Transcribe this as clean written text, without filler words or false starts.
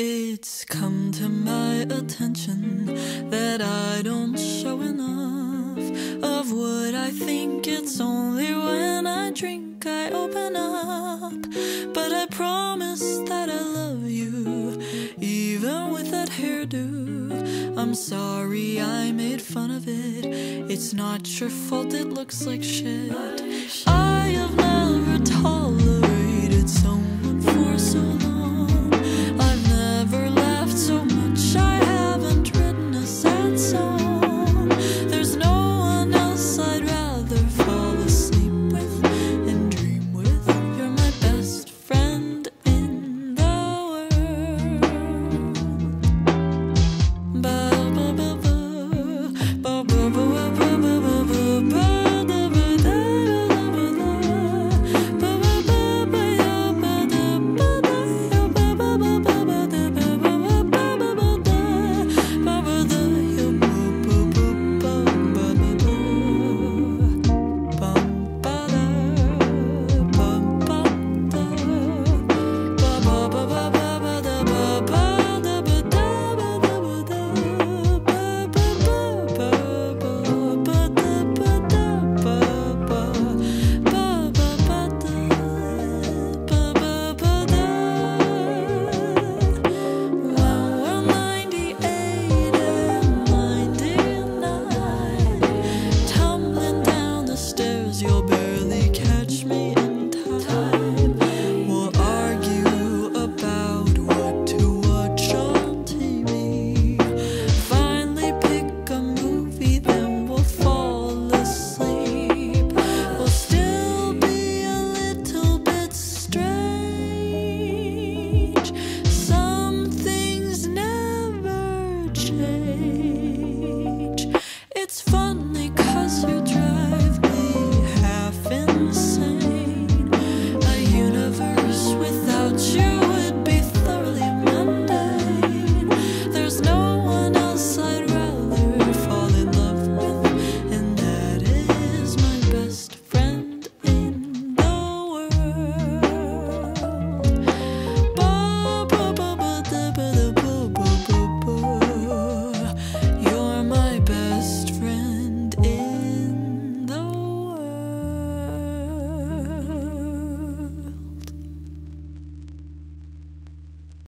It's come to my attention that I don't show enough of what I think. It's only when I drink I open up. But I promise that I love you, even with that hairdo. I'm sorry I made fun of it. It's not your fault, it looks like shit. I have never